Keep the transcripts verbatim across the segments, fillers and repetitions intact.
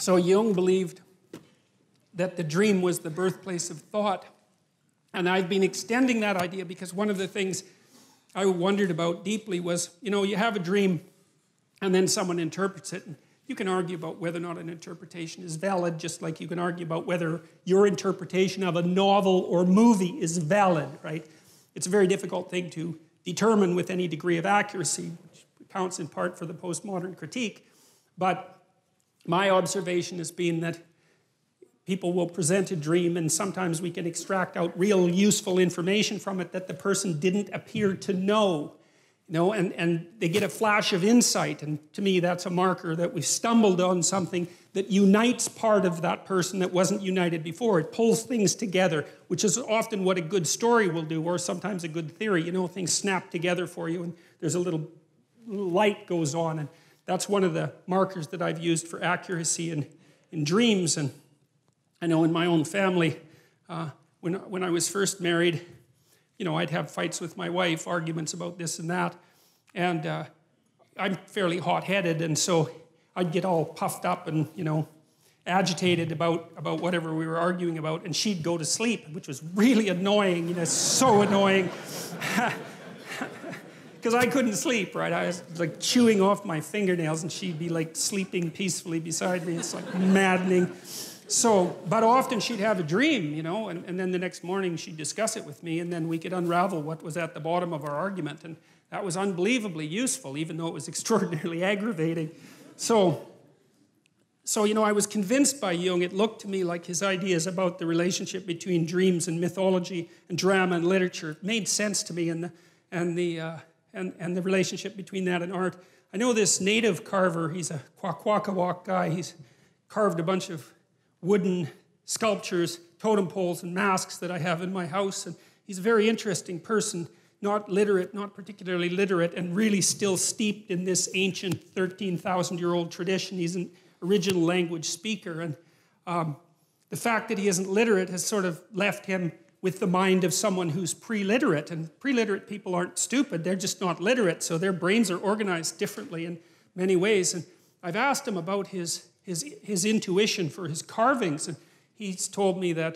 So Jung believed that the dream was the birthplace of thought. And I've been extending that idea because one of the things I wondered about deeply was, you know, you have a dream and then someone interprets it. And you can argue about whether or not an interpretation is valid, just like you can argue about whether your interpretation of a novel or movie is valid, right? It's a very difficult thing to determine with any degree of accuracy, which counts in part for the postmodern critique. But my observation has been that people will present a dream and sometimes we can extract out real useful information from it that the person didn't appear to know. You know, and, and they get a flash of insight, and to me that's a marker that we've stumbled on something that unites part of that person that wasn't united before. It pulls things together, which is often what a good story will do, or sometimes a good theory. You know, things snap together for you and there's a little light goes on, and that's one of the markers that I've used for accuracy in, in dreams. And I know in my own family, uh, when, when I was first married, you know, I'd have fights with my wife, arguments about this and that. And uh, I'm fairly hot-headed, and so I'd get all puffed up and, you know, agitated about, about whatever we were arguing about. And she'd go to sleep, which was really annoying, you know, so annoying. Because I couldn't sleep, right? I was, like, chewing off my fingernails, and she'd be, like, sleeping peacefully beside me. It's, like, maddening. So, but often she'd have a dream, you know, and, and then the next morning she'd discuss it with me, and then we could unravel what was at the bottom of our argument. And that was unbelievably useful, even though it was extraordinarily aggravating. So, so, you know, I was convinced by Jung. It looked to me like his ideas about the relationship between dreams and mythology and drama and literature made sense to me, and the, and the, uh, and, and the relationship between that and art. I know this native carver, he's a Kwakwaka'wakw guy. He's carved a bunch of wooden sculptures, totem poles, and masks that I have in my house. And he's a very interesting person, not literate, not particularly literate, and really still steeped in this ancient thirteen thousand year old tradition. He's an original language speaker. And um, the fact that he isn't literate has sort of left him with the mind of someone who's pre-literate. And pre-literate people aren't stupid, they're just not literate. So their brains are organized differently in many ways. And I've asked him about his His, his intuition for his carvings. And he's told me that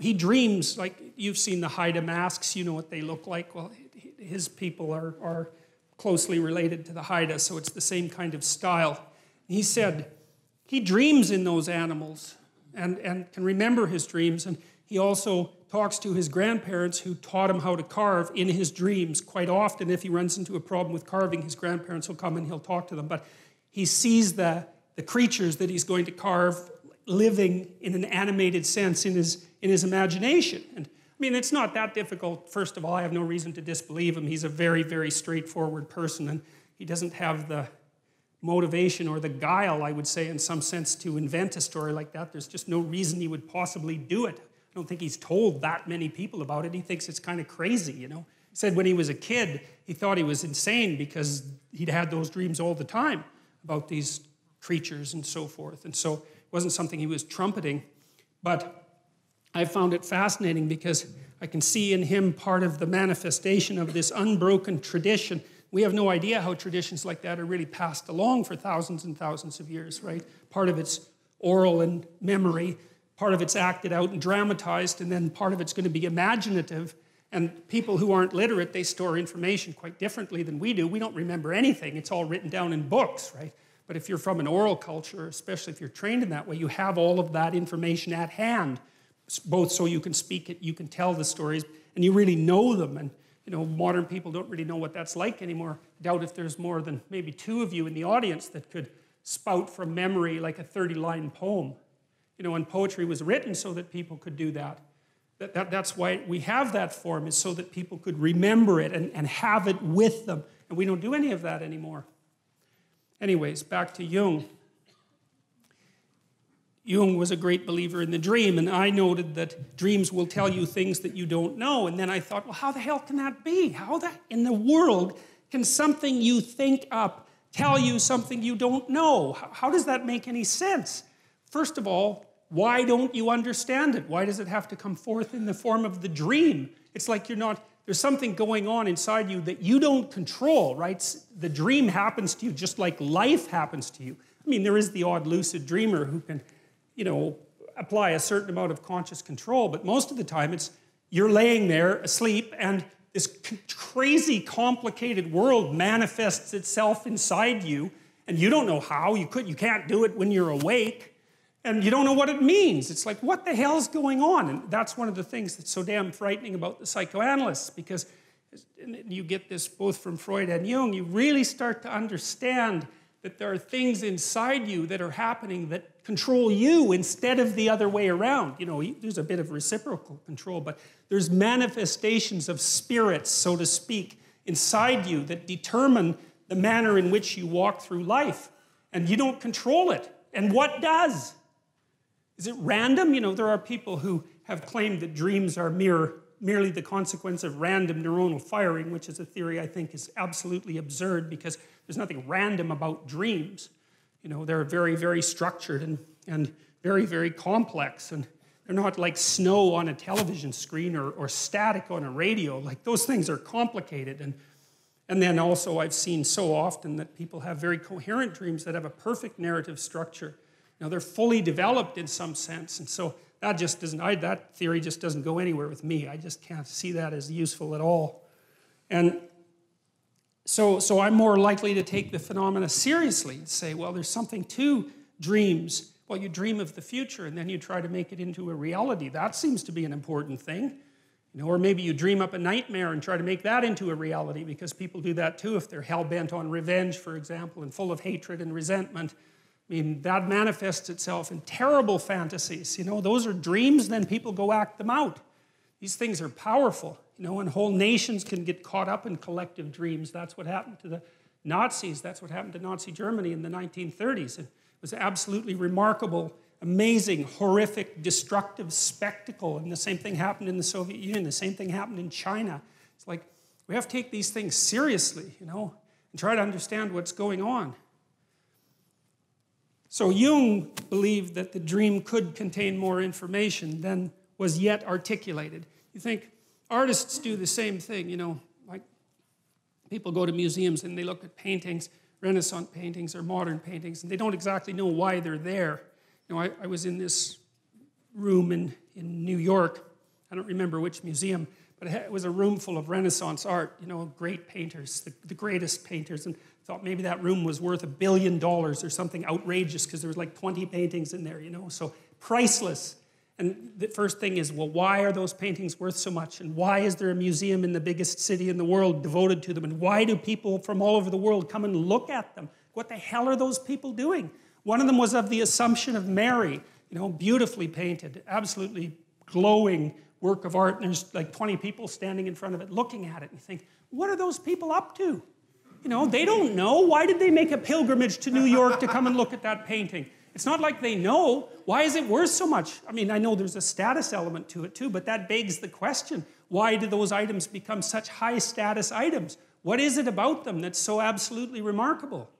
he dreams, like, you've seen the Haida masks, you know what they look like. Well, his people are, are closely related to the Haida, so it's the same kind of style. He said he dreams in those animals and, and can remember his dreams. And he also talks to his grandparents who taught him how to carve in his dreams. Quite often, if he runs into a problem with carving, his grandparents will come and he'll talk to them. But he sees the the creatures that he's going to carve living in an animated sense in his, in his imagination. And I mean, it's not that difficult. First of all, I have no reason to disbelieve him. He's a very, very straightforward person, and he doesn't have the motivation or the guile, I would say, in some sense, to invent a story like that. There's just no reason he would possibly do it. I don't think he's told that many people about it. He thinks it's kind of crazy, you know? He said when he was a kid, he thought he was insane because he'd had those dreams all the time about these creatures and so forth. And so it wasn't something he was trumpeting. But I found it fascinating because I can see in him part of the manifestation of this unbroken tradition. We have no idea how traditions like that are really passed along for thousands and thousands of years, right? Part of it's oral and memory, part of it's acted out and dramatized, and then part of it's going to be imaginative. And people who aren't literate, they store information quite differently than we do. We don't remember anything. It's all written down in books, right? But if you're from an oral culture, especially if you're trained in that way, you have all of that information at hand, both so you can speak it, you can tell the stories, and you really know them. And, you know, modern people don't really know what that's like anymore. I doubt if there's more than maybe two of you in the audience that could spout from memory like a thirty line poem. You know, and poetry was written so that people could do that. That, that that's why we have that form, is so that people could remember it and, and have it with them. And we don't do any of that anymore. Anyways, back to Jung. Jung was a great believer in the dream, and I noted that dreams will tell you things that you don't know. And then I thought, well, how the hell can that be? How that in the world can something you think up tell you something you don't know? How, how does that make any sense? First of all, why don't you understand it? Why does it have to come forth in the form of the dream? It's like you're not... There's something going on inside you that you don't control, right? The dream happens to you just like life happens to you. I mean, there is the odd lucid dreamer who can, you know, apply a certain amount of conscious control, but most of the time it's you're laying there asleep and this crazy, complicated world manifests itself inside you, and you don't know how. You could, you can't do it when you're awake, and you don't know what it means. It's like, what the hell's going on? And that's one of the things that's so damn frightening about the psychoanalysts, because you get this both from Freud and Jung. You really start to understand that there are things inside you that are happening that control you instead of the other way around. You know, there's a bit of reciprocal control, but there's manifestations of spirits, so to speak, inside you that determine the manner in which you walk through life. And you don't control it. And what does? Is it random? You know, there are people who have claimed that dreams are mere, merely the consequence of random neuronal firing, which is a theory I think is absolutely absurd, because there's nothing random about dreams. You know, they're very, very structured and, and very, very complex. And they're not like snow on a television screen or, or static on a radio. Like, those things are complicated. And, and then also I've seen so often that people have very coherent dreams that have a perfect narrative structure. Now, they're fully developed in some sense. And so that just doesn't, I, that theory just doesn't go anywhere with me. I just can't see that as useful at all. And So, so I'm more likely to take the phenomena seriously and say, well, there's something to dreams. Well, you dream of the future and then you try to make it into a reality. That seems to be an important thing. You know, or maybe you dream up a nightmare and try to make that into a reality, because people do that too if they're hell-bent on revenge, for example, and full of hatred and resentment. I mean, that manifests itself in terrible fantasies. You know, those are dreams, then people go act them out. These things are powerful. You know, and whole nations can get caught up in collective dreams. That's what happened to the Nazis. That's what happened to Nazi Germany in the nineteen thirties. And it was an absolutely remarkable, amazing, horrific, destructive spectacle. And the same thing happened in the Soviet Union. The same thing happened in China. It's like, we have to take these things seriously, you know, and try to understand what's going on. So Jung believed that the dream could contain more information than was yet articulated. You think, artists do the same thing, you know, like people go to museums and they look at paintings, Renaissance paintings or modern paintings, and they don't exactly know why they're there. You know, I, I was in this room in, in New York, I don't remember which museum, but it was a room full of Renaissance art, you know, great painters, the, the greatest painters, and thought maybe that room was worth a billion dollars or something outrageous, because there was like twenty paintings in there, you know, so priceless. And the first thing is, well, why are those paintings worth so much? And why is there a museum in the biggest city in the world devoted to them? And why do people from all over the world come and look at them? What the hell are those people doing? One of them was of the Assumption of Mary, you know, beautifully painted, absolutely glowing work of art. And there's like twenty people standing in front of it looking at it. And you think, what are those people up to? You know, they don't know. Why did they make a pilgrimage to New York to come and look at that painting? It's not like they know. Why is it worth so much? I mean, I know there's a status element to it too, but that begs the question. Why do those items become such high status items? What is it about them that's so absolutely remarkable?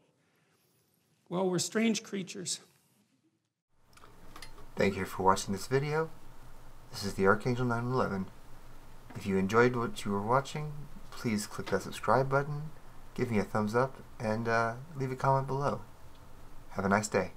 Well, we're strange creatures. Thank you for watching this video. This is the Archangel nine eleven. If you enjoyed what you were watching, please click that subscribe button, give me a thumbs up, and uh, leave a comment below. Have a nice day.